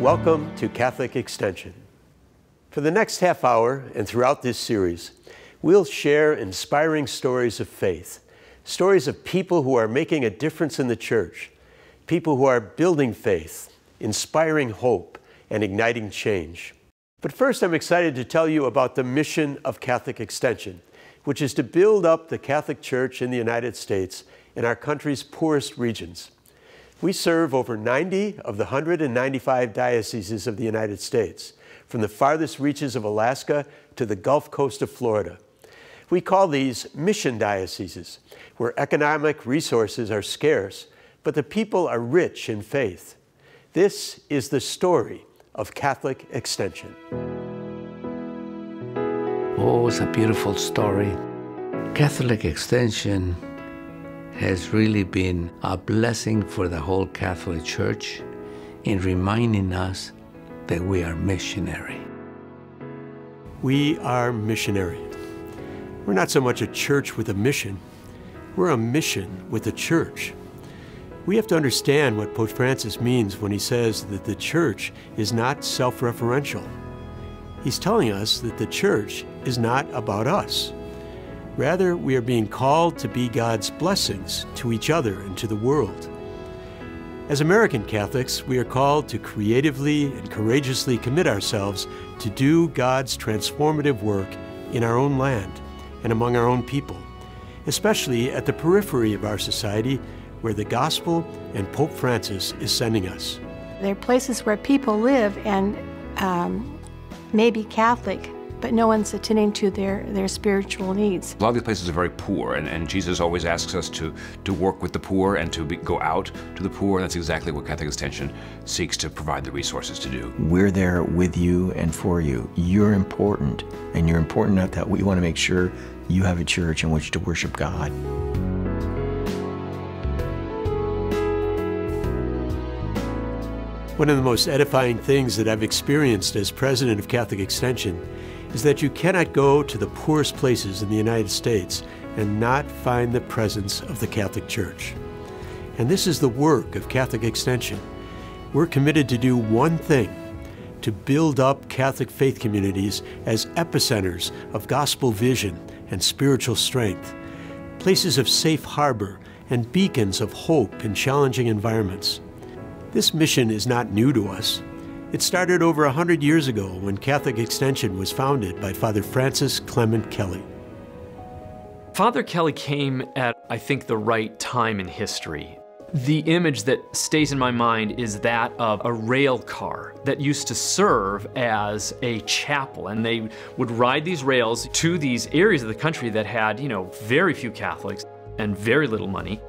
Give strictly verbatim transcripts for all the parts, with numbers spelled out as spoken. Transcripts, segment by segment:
Welcome to Catholic Extension. For the next half hour and throughout this series, we'll share inspiring stories of faith, stories of people who are making a difference in the Church, people who are building faith, inspiring hope, and igniting change. But first, I'm excited to tell you about the mission of Catholic Extension, which is to build up the Catholic Church in the United States and our country's poorest regions. We serve over ninety of the one hundred ninety-five dioceses of the United States, from the farthest reaches of Alaska to the Gulf Coast of Florida. We call these mission dioceses, where economic resources are scarce, but the people are rich in faith. This is the story of Catholic Extension. Oh, it's a beautiful story. Catholic Extension has really been a blessing for the whole Catholic Church in reminding us that we are missionary. We are missionary. We're not so much a church with a mission, we're a mission with a church. We have to understand what Pope Francis means when he says that the church is not self-referential. He's telling us that the church is not about us. Rather, we are being called to be God's blessings to each other and to the world. As American Catholics, we are called to creatively and courageously commit ourselves to do God's transformative work in our own land and among our own people, especially at the periphery of our society where the gospel and Pope Francis is sending us. There are places where people live and um, may be Catholic, but no one's attending to their, their spiritual needs. A lot of these places are very poor, and, and Jesus always asks us to, to work with the poor and to be, go out to the poor, and that's exactly what Catholic Extension seeks to provide the resources to do. We're there with you and for you. You're important, and you're important enough that we want to make sure you have a church in which to worship God. One of the most edifying things that I've experienced as president of Catholic Extension is that you cannot go to the poorest places in the United States and not find the presence of the Catholic Church. And this is the work of Catholic Extension. We're committed to do one thing, to build up Catholic faith communities as epicenters of gospel vision and spiritual strength, places of safe harbor and beacons of hope in challenging environments. This mission is not new to us. It started over one hundred years ago when Catholic Extension was founded by Father Francis Clement Kelly. Father Kelly came at, I think, the right time in history. The image that stays in my mind is that of a rail car that used to serve as a chapel, and they would ride these rails to these areas of the country that had, you know, very few Catholics and very little money.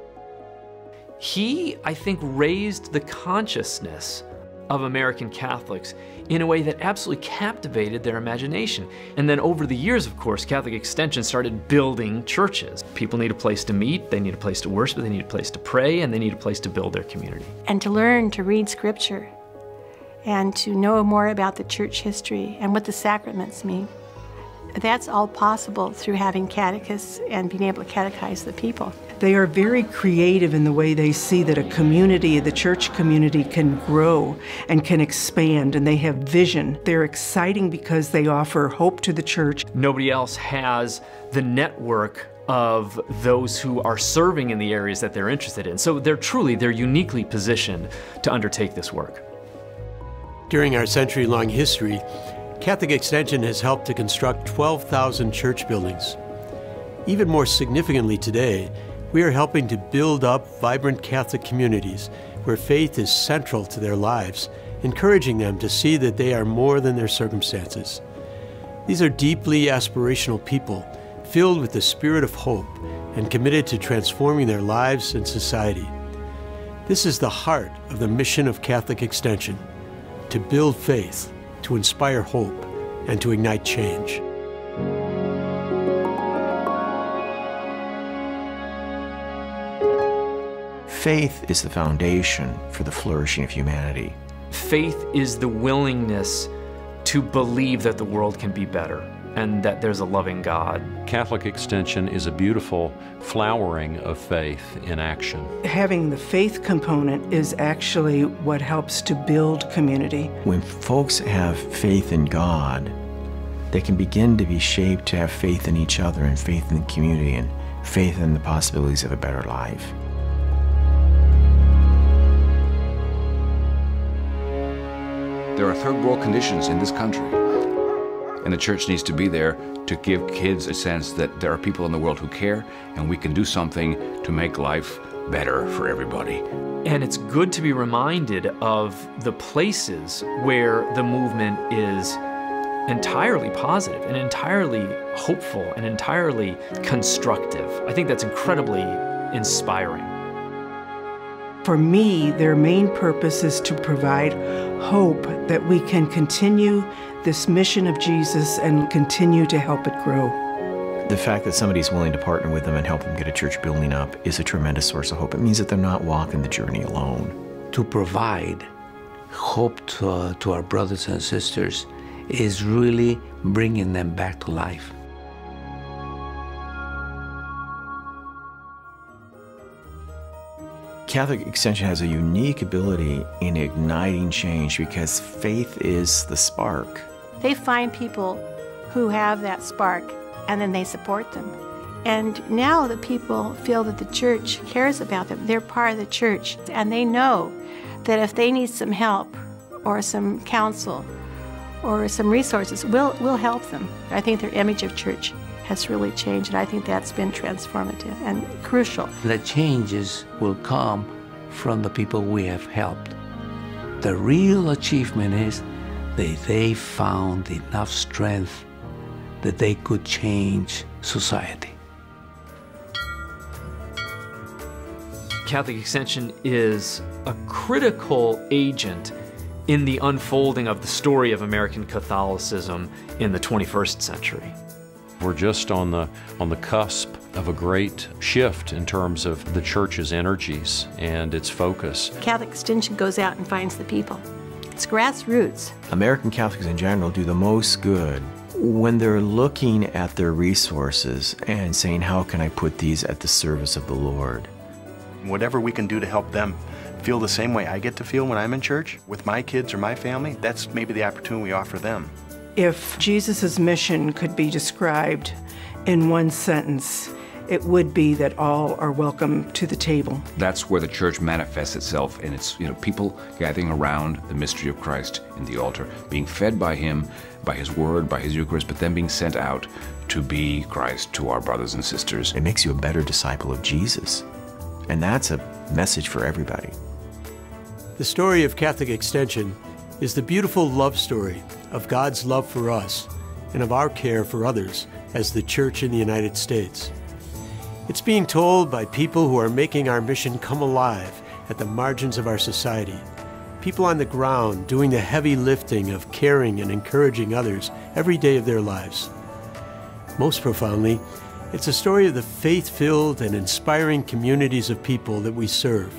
He, I think, raised the consciousness of American Catholics in a way that absolutely captivated their imagination. And then over the years, of course, Catholic Extension started building churches. People need a place to meet, they need a place to worship, they need a place to pray, and they need a place to build their community. And to learn to read scripture and to know more about the church history and what the sacraments mean. That's all possible through having catechists and being able to catechize the people. They are very creative in the way they see that a community, the church community, can grow and can expand, and they have vision. They're exciting because they offer hope to the church. Nobody else has the network of those who are serving in the areas that they're interested in. So they're truly, they're uniquely positioned to undertake this work. During our century-long history, Catholic Extension has helped to construct twelve thousand church buildings. Even more significantly today, we are helping to build up vibrant Catholic communities where faith is central to their lives, encouraging them to see that they are more than their circumstances. These are deeply aspirational people, filled with the spirit of hope and committed to transforming their lives and society. This is the heart of the mission of Catholic Extension, to build faith, to inspire hope, and to ignite change. Faith is the foundation for the flourishing of humanity. Faith is the willingness to believe that the world can be better. and that there's a loving God. Catholic Extension is a beautiful flowering of faith in action. Having the faith component is actually what helps to build community. When folks have faith in God, they can begin to be shaped to have faith in each other and faith in the community and faith in the possibilities of a better life. There are third world conditions in this country, and the church needs to be there to give kids a sense that there are people in the world who care, and we can do something to make life better for everybody. And it's good to be reminded of the places where the movement is entirely positive and entirely hopeful and entirely constructive. I think that's incredibly inspiring. For me, their main purpose is to provide hope that we can continue this mission of Jesus and continue to help it grow. The fact that somebody's willing to partner with them and help them get a church building up is a tremendous source of hope. It means that they're not walking the journey alone. To provide hope to, uh, to our brothers and sisters is really bringing them back to life. Catholic Extension has a unique ability in igniting change because faith is the spark. They find people who have that spark and then they support them. And now the people feel that the church cares about them. They're part of the church and they know that if they need some help or some counsel or some resources, we'll, we'll help them. I think their image of church has really changed, and I think that's been transformative and crucial. The changes will come from the people we have helped. The real achievement is that they found enough strength that they could change society. Catholic Extension is a critical agent in the unfolding of the story of American Catholicism in the twenty-first century. We're just on the, on the cusp of a great shift in terms of the church's energies and its focus. Catholic Extension goes out and finds the people. It's grassroots. American Catholics in general do the most good when they're looking at their resources and saying, how can I put these at the service of the Lord? Whatever we can do to help them feel the same way I get to feel when I'm in church with my kids or my family, that's maybe the opportunity we offer them. If Jesus' mission could be described in one sentence, it would be that all are welcome to the table. That's where the church manifests itself, and it's, you know, people gathering around the mystery of Christ in the altar, being fed by him, by his word, by his Eucharist, but then being sent out to be Christ to our brothers and sisters. It makes you a better disciple of Jesus, and that's a message for everybody. The story of Catholic Extension is the beautiful love story of God's love for us and of our care for others as the Church in the United States. It's being told by people who are making our mission come alive at the margins of our society, people on the ground doing the heavy lifting of caring and encouraging others every day of their lives. Most profoundly, it's a story of the faith-filled and inspiring communities of people that we serve,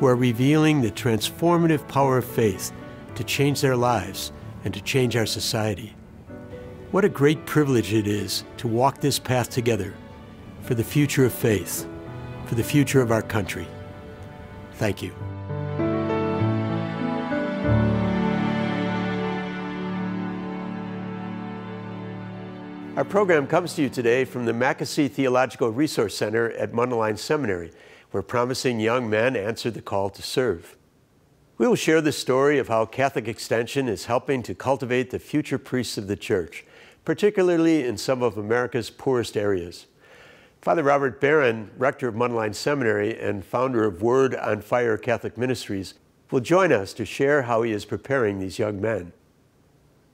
who are revealing the transformative power of faith to change their lives and to change our society. What a great privilege it is to walk this path together for the future of faith, for the future of our country. Thank you. Our program comes to you today from the Makassy Theological Resource Center at Mundelein Seminary, where promising young men answered the call to serve. We will share the story of how Catholic Extension is helping to cultivate the future priests of the Church, particularly in some of America's poorest areas. Father Robert Barron, rector of Mundelein Seminary and founder of Word on Fire Catholic Ministries, will join us to share how he is preparing these young men.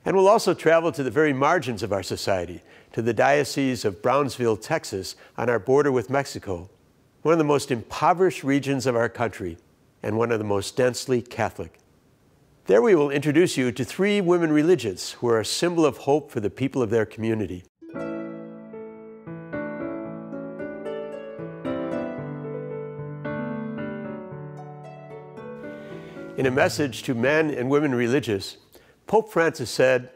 And we'll also travel to the very margins of our society, to the Diocese of Brownsville, Texas, on our border with Mexico, one of the most impoverished regions of our country, and one of the most densely Catholic. There we will introduce you to three women religious who are a symbol of hope for the people of their community. In a message to men and women religious, Pope Francis said,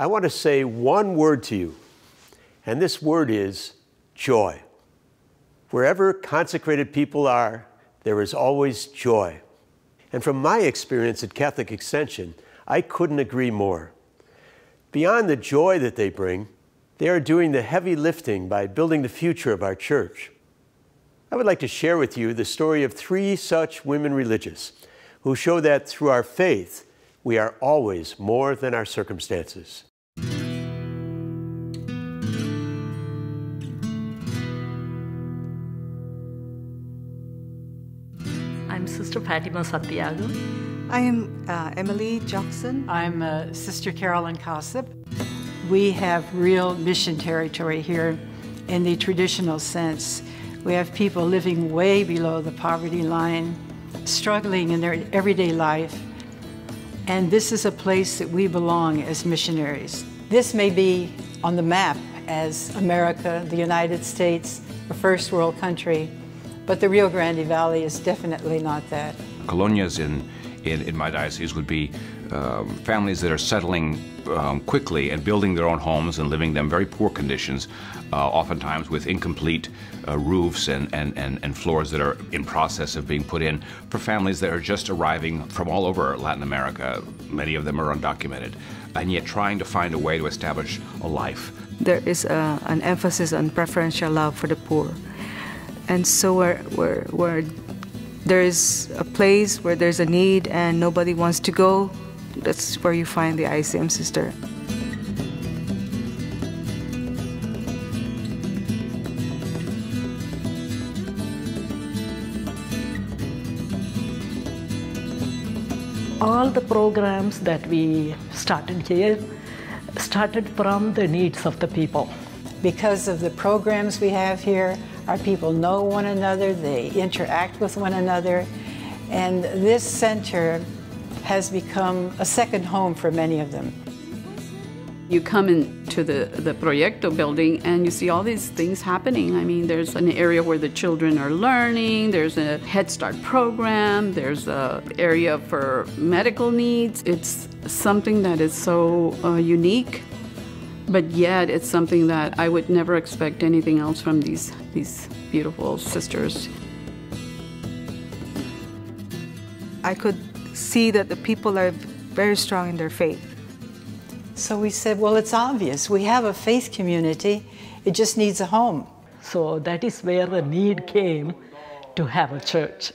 I want to say one word to you, and this word is joy. Wherever consecrated people are, there is always joy. And from my experience at Catholic Extension, I couldn't agree more. Beyond the joy that they bring, they are doing the heavy lifting by building the future of our church. I would like to share with you the story of three such women religious who show that through our faith, we are always more than our circumstances. I'm Sister Fatima Santiago. I am uh, Emily Johnson. I'm uh, Sister Carolyn Kossip. We have real mission territory here in the traditional sense. We have people living way below the poverty line, struggling in their everyday life. And this is a place that we belong as missionaries. This may be on the map as America, the United States, a first world country, but the Rio Grande Valley is definitely not that. Colonias in, in, in my diocese would be um, families that are settling um, quickly and building their own homes and living them in very poor conditions, uh, oftentimes with incomplete uh, roofs and, and, and, and floors that are in process of being put in, for families that are just arriving from all over Latin America. Many of them are undocumented, and yet trying to find a way to establish a life. There is a, an emphasis on preferential love for the poor. And so where, where, where there is a place where there's a need and nobody wants to go, that's where you find the I C M sister. All the programs that we started here started from the needs of the people. Because of the programs we have here, our people know one another, they interact with one another, and this center has become a second home for many of them. You come into the, the Proyecto building and you see all these things happening. I mean, there's an area where the children are learning, there's a Head Start program, there's an area for medical needs. It's something that is so uh, unique. But yet, it's something that I would never expect anything else from these, these beautiful sisters. I could see that the people are very strong in their faith. So we said, well, it's obvious. We have a faith community. It just needs a home. So that is where the need came to have a church.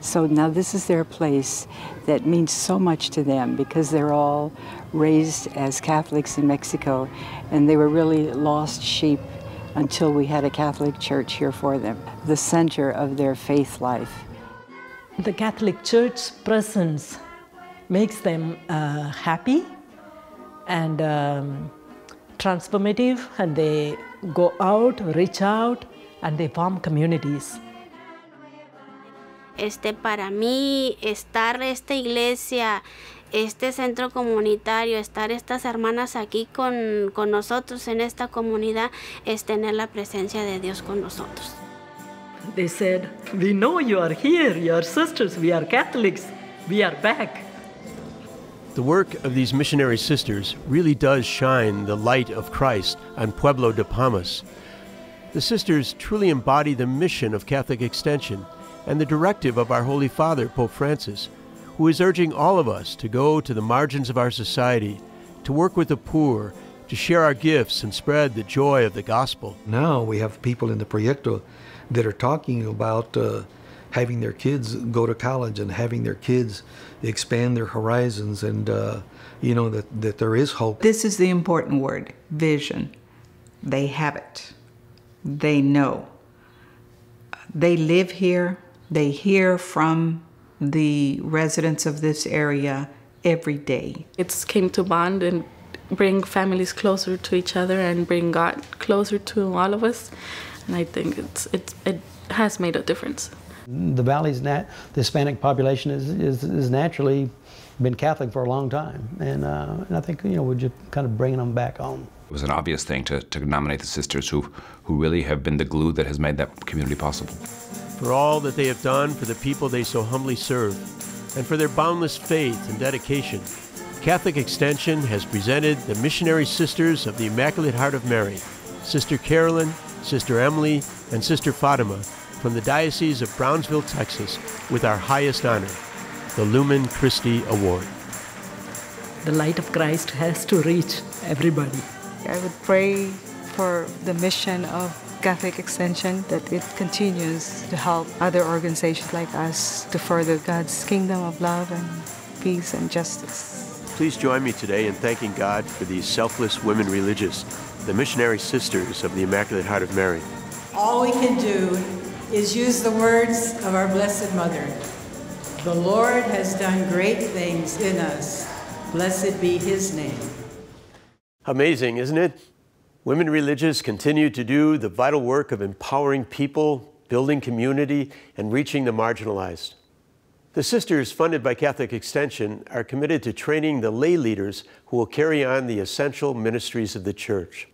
So now this is their place that means so much to them because they're all raised as Catholics in Mexico and they were really lost sheep until we had a Catholic church here for them, the center of their faith life. The Catholic Church's presence makes them uh, happy and um, transformative, and they go out, reach out, and they form communities. Este, para mí, estar esta iglesia, este centro comunitario, estar estas hermanas aquí con, con nosotros en esta comunidad, es tener la presencia de Dios con nosotros. They said, we know you are here, you are sisters, we are Catholics, we are back. The work of these missionary sisters really does shine the light of Christ on Pueblo de Pamas. The sisters truly embody the mission of Catholic Extension and the directive of our Holy Father, Pope Francis, who is urging all of us to go to the margins of our society, to work with the poor, to share our gifts and spread the joy of the gospel. Now we have people in the Proyecto that are talking about uh, having their kids go to college and having their kids expand their horizons and, uh, you know, that, that there is hope. This is the important word, vision. They have it. They know. They live here. They hear from the residents of this area every day. It's came to bond and bring families closer to each other and bring God closer to all of us. And I think it's, it, it has made a difference. The Valley's nat the Hispanic population is, is, is naturally been Catholic for a long time. And, uh, and I think, you know, we're just kind of bringing them back home. It was an obvious thing to, to nominate the sisters who, who really have been the glue that has made that community possible. For all that they have done for the people they so humbly serve, and for their boundless faith and dedication, Catholic Extension has presented the Missionary Sisters of the Immaculate Heart of Mary, Sister Carolyn, Sister Emily, and Sister Fatima from the Diocese of Brownsville, Texas, with our highest honor, the Lumen Christi Award. The light of Christ has to reach everybody. I would pray for the mission of Catholic Extension, that it continues to help other organizations like us to further God's kingdom of love and peace and justice. Please join me today in thanking God for these selfless women religious, the Missionary Sisters of the Immaculate Heart of Mary. All we can do is use the words of our Blessed Mother. The Lord has done great things in us. Blessed be his name. Amazing, isn't it? Women religious continue to do the vital work of empowering people, building community, and reaching the marginalized. The sisters, funded by Catholic Extension, are committed to training the lay leaders who will carry on the essential ministries of the Church.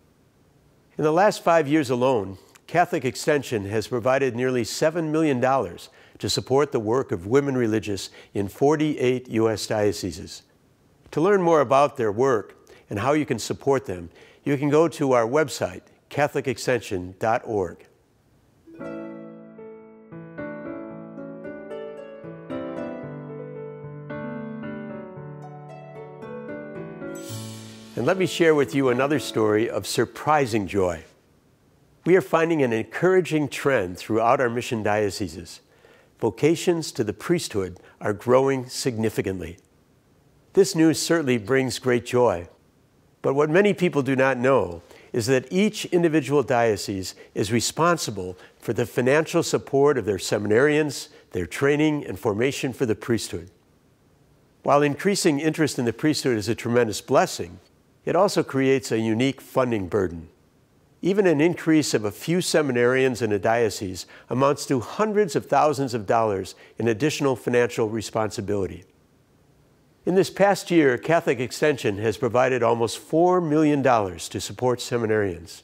In the last five years alone, Catholic Extension has provided nearly seven million dollars to support the work of women religious in forty-eight U S dioceses. To learn more about their work and how you can support them, you can go to our website, Catholic Extension dot org. And let me share with you another story of surprising joy. We are finding an encouraging trend throughout our mission dioceses. Vocations to the priesthood are growing significantly. This news certainly brings great joy. But what many people do not know is that each individual diocese is responsible for the financial support of their seminarians, their training and formation for the priesthood. While increasing interest in the priesthood is a tremendous blessing, it also creates a unique funding burden. Even an increase of a few seminarians in a diocese amounts to hundreds of thousands of dollars in additional financial responsibility. In this past year, Catholic Extension has provided almost four million dollars to support seminarians.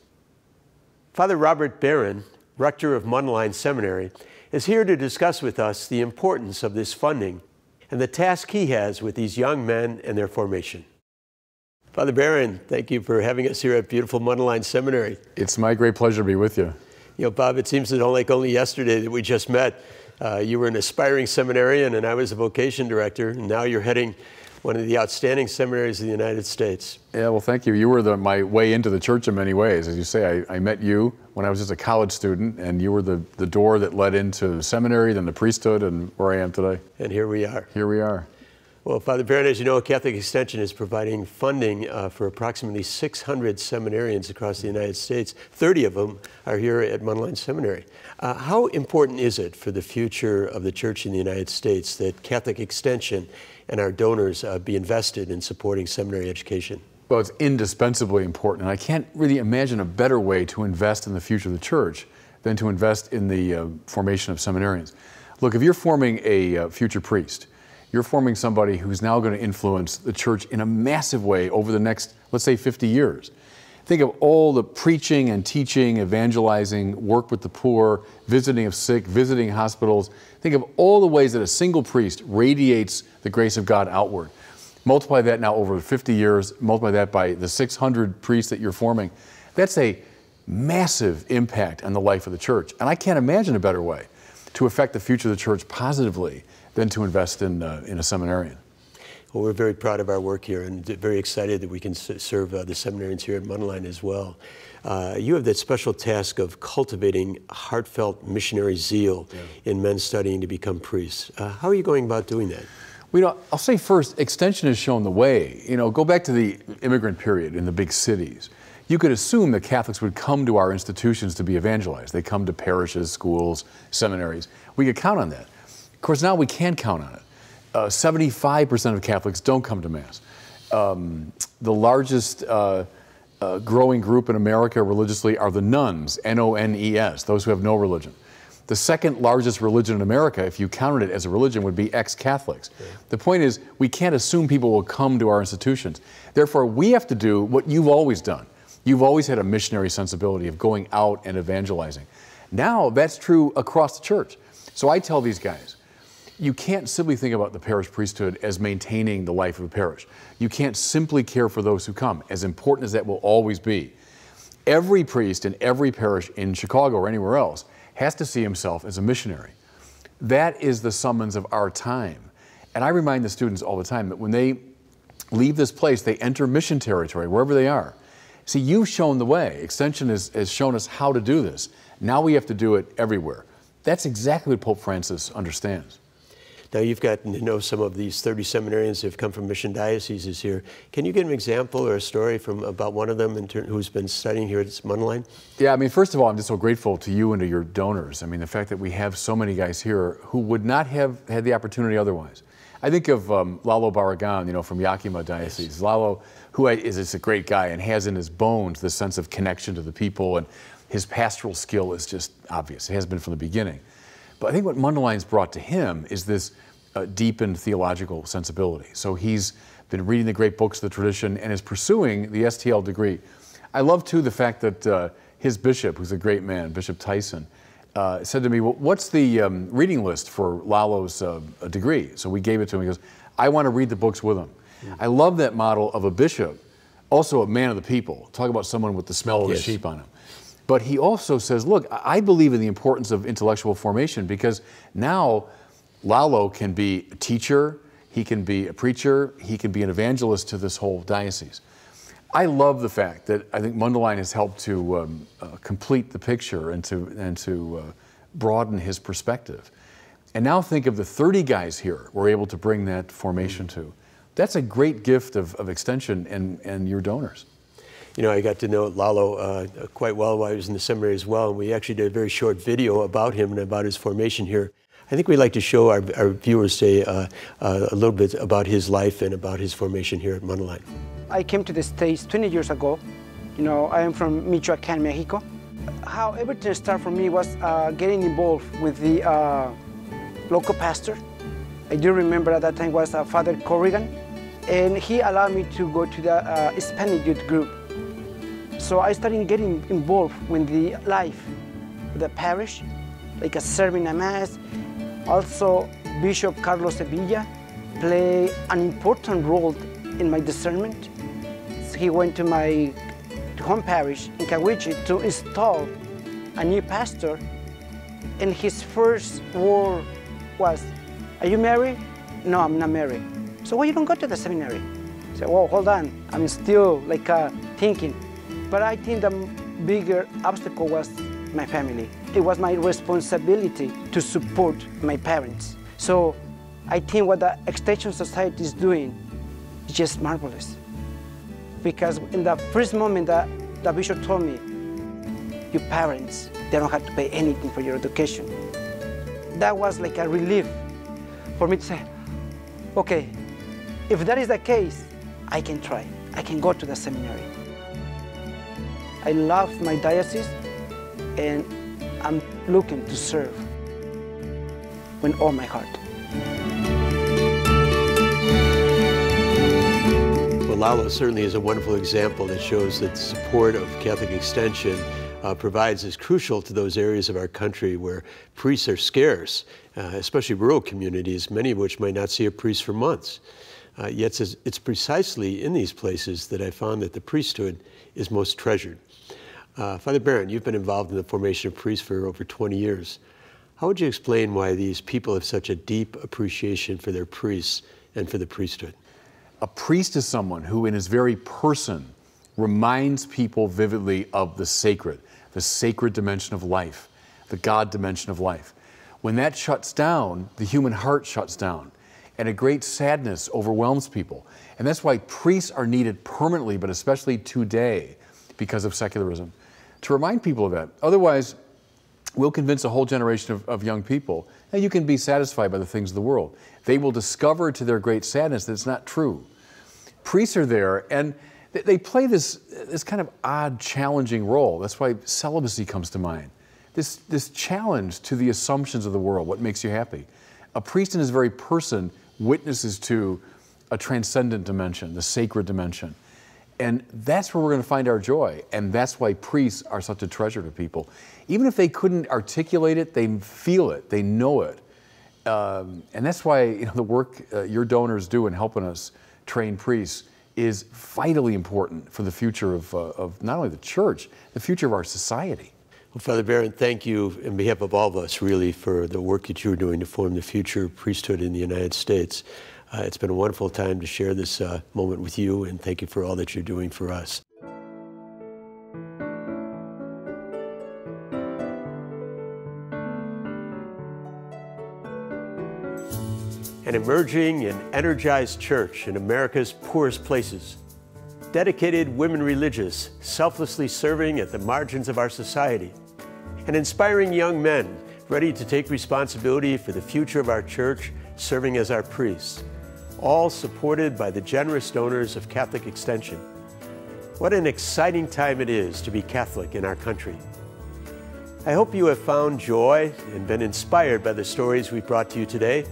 Father Robert Barron, rector of Mundelein Seminary, is here to discuss with us the importance of this funding and the task he has with these young men and their formation. Father Barron, thank you for having us here at beautiful Mundelein Seminary. It's my great pleasure to be with you. You know, Bob, it seems that like only yesterday that we just met. Uh, you were an aspiring seminarian, and I was a vocation director, and now you're heading one of the outstanding seminaries of the United States. Yeah, well, thank you. You were the, my way into the church in many ways. As you say, I, I met you when I was just a college student, and you were the, the door that led into the seminary, then the priesthood, and where I am today. And here we are. Here we are. Well, Father Barron, as you know, Catholic Extension is providing funding uh, for approximately six hundred seminarians across the United States. thirty of them are here at Mundelein Seminary. Uh, how important is it for the future of the Church in the United States that Catholic Extension and our donors uh, be invested in supporting seminary education? Well, it's indispensably important, and I can't really imagine a better way to invest in the future of the Church than to invest in the uh, formation of seminarians. Look, if you're forming a uh, future priest, you're forming somebody who's now going to influence the church in a massive way over the next, let's say, fifty years. Think of all the preaching and teaching, evangelizing, work with the poor, visiting of sick, visiting hospitals. Think of all the ways that a single priest radiates the grace of God outward. Multiply that now over fifty years, multiply that by the six hundred priests that you're forming. That's a massive impact on the life of the church. And I can't imagine a better way to affect the future of the church positively than to invest in, uh, in a seminarian. Well, we're very proud of our work here and very excited that we can serve uh, the seminarians here at Mundelein as well. Uh, you have that special task of cultivating heartfelt missionary zeal yeah. in men studying to become priests. Uh, how are you going about doing that? Well, you know, I'll say first, Extension has shown the way. You know, go back to the immigrant period in the big cities. You could assume that Catholics would come to our institutions to be evangelized. They come to parishes, schools, seminaries. We could count on that. Of course, now we can count on it. Uh, seventy-five percent of Catholics don't come to Mass. Um, the largest uh, uh, growing group in America religiously are the nuns, N O N E S, those who have no religion. The second largest religion in America, if you counted it as a religion, would be ex-Catholics. Yeah. The point is, we can't assume people will come to our institutions. Therefore, we have to do what you've always done. You've always had a missionary sensibility of going out and evangelizing. Now that's true across the church. So I tell these guys, You can't simply think about the parish priesthood as maintaining the life of a parish. You can't simply care for those who come, as important as that will always be. Every priest in every parish in Chicago or anywhere else has to see himself as a missionary. That is the summons of our time. And I remind the students all the time that when they leave this place, they enter mission territory, wherever they are. See, you've shown the way. Extension has, has shown us how to do this. Now we have to do it everywhere. That's exactly what Pope Francis understands. Now, you've gotten to know some of these thirty seminarians who have come from mission dioceses here. Can you give an example or a story from about one of them in turn, who's been studying here at Mundelein? Yeah, I mean, first of all, I'm just so grateful to you and to your donors. I mean, the fact that we have so many guys here who would not have had the opportunity otherwise. I think of um, Lalo Barragan, you know, from Yakima Diocese. Yes. Lalo, who is, is a great guy and has in his bones the sense of connection to the people, and his pastoral skill is just obvious. It has been from the beginning. But I think what Mundelein's brought to him is this uh, deepened theological sensibility. So he's been reading the great books of the tradition and is pursuing the S T L degree. I love, too, the fact that uh, his bishop, who's a great man, Bishop Tyson, uh, said to me, well, what's the um, reading list for Lalo's uh, degree? So we gave it to him. He goes, I want to read the books with him. Mm-hmm. I love that model of a bishop, also a man of the people. Talk about someone with the smell of yes. the sheep on him. But he also says, look, I believe in the importance of intellectual formation, because now Lalo can be a teacher, he can be a preacher, he can be an evangelist to this whole diocese. I love the fact that I think Mundelein has helped to um, uh, complete the picture and to, and to uh, broaden his perspective. And now think of the thirty guys here we're able to bring that formation mm-hmm. to. That's a great gift of, of Extension and, and your donors. You know, I got to know Lalo uh, quite well while I was in the seminary as well, and we actually did a very short video about him and about his formation here. I think we'd like to show our, our viewers today uh, uh, a little bit about his life and about his formation here at Mundelein. I came to the States twenty years ago. You know, I am from Michoacán, Mexico. How everything started for me was uh, getting involved with the uh, local pastor. I do remember at that time was uh, Father Corrigan, and he allowed me to go to the uh, Hispanic youth group. So I started getting involved with the life of the parish, like a serving a mass. Also, Bishop Carlos Sevilla played an important role in my discernment. So he went to my home parish in Caguas to install a new pastor. And his first word was, are you married? No, I'm not married. So why you don't go to the seminary? I said, well, hold on, I'm still like uh, thinking. But I think the bigger obstacle was my family. It was my responsibility to support my parents. So I think what the Extension Society is doing is just marvelous. Because in the first moment that the bishop told me, your parents, they don't have to pay anything for your education. That was like a relief for me to say, okay, if that is the case, I can try. I can go to the seminary. I love my diocese, and I'm looking to serve with all my heart. Well, Lalo certainly is a wonderful example that shows that the support of Catholic Extension uh, provides is crucial to those areas of our country where priests are scarce, uh, especially rural communities, many of which might not see a priest for months. Uh, yet it's, it's precisely in these places that I found that the priesthood is most treasured. Uh, Father Barron, you've been involved in the formation of priests for over twenty years. How would you explain why these people have such a deep appreciation for their priests and for the priesthood? A priest is someone who in his very person reminds people vividly of the sacred, the sacred dimension of life, the God dimension of life. When that shuts down, the human heart shuts down, and a great sadness overwhelms people. And that's why priests are needed permanently, but especially today because of secularism, to remind people of that. Otherwise, we'll convince a whole generation of, of young people that you can be satisfied by the things of the world. They will discover to their great sadness that it's not true. Priests are there, and they, they play this, this kind of odd, challenging role. That's why celibacy comes to mind. This, this challenge to the assumptions of the world, what makes you happy. A priest in his very person witnesses to a transcendent dimension, the sacred dimension. And that's where we're going to find our joy. And that's why priests are such a treasure to people. Even if they couldn't articulate it, they feel it, they know it. Um, and that's why, you know, the work uh, your donors do in helping us train priests is vitally important for the future of, uh, of not only the church, the future of our society. Well, Father Barron, thank you on behalf of all of us, really, for the work that you're doing to form the future priesthood in the United States. Uh, it's been a wonderful time to share this uh, moment with you, and thank you for all that you're doing for us. An emerging and energized church in America's poorest places. Dedicated women religious, selflessly serving at the margins of our society. And inspiring young men, ready to take responsibility for the future of our church, serving as our priests. All supported by the generous donors of Catholic Extension. What an exciting time it is to be Catholic in our country. I hope you have found joy and been inspired by the stories we brought to you today.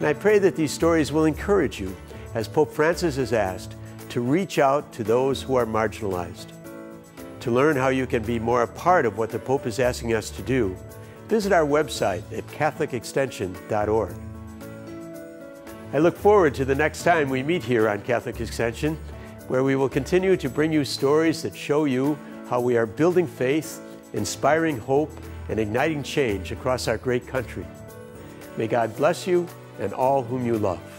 And I pray that these stories will encourage you, as Pope Francis has asked, to reach out to those who are marginalized. To learn how you can be more a part of what the Pope is asking us to do, visit our website at Catholic Extension dot org. I look forward to the next time we meet here on Catholic Extension, where we will continue to bring you stories that show you how we are building faith, inspiring hope, and igniting change across our great country. May God bless you and all whom you love.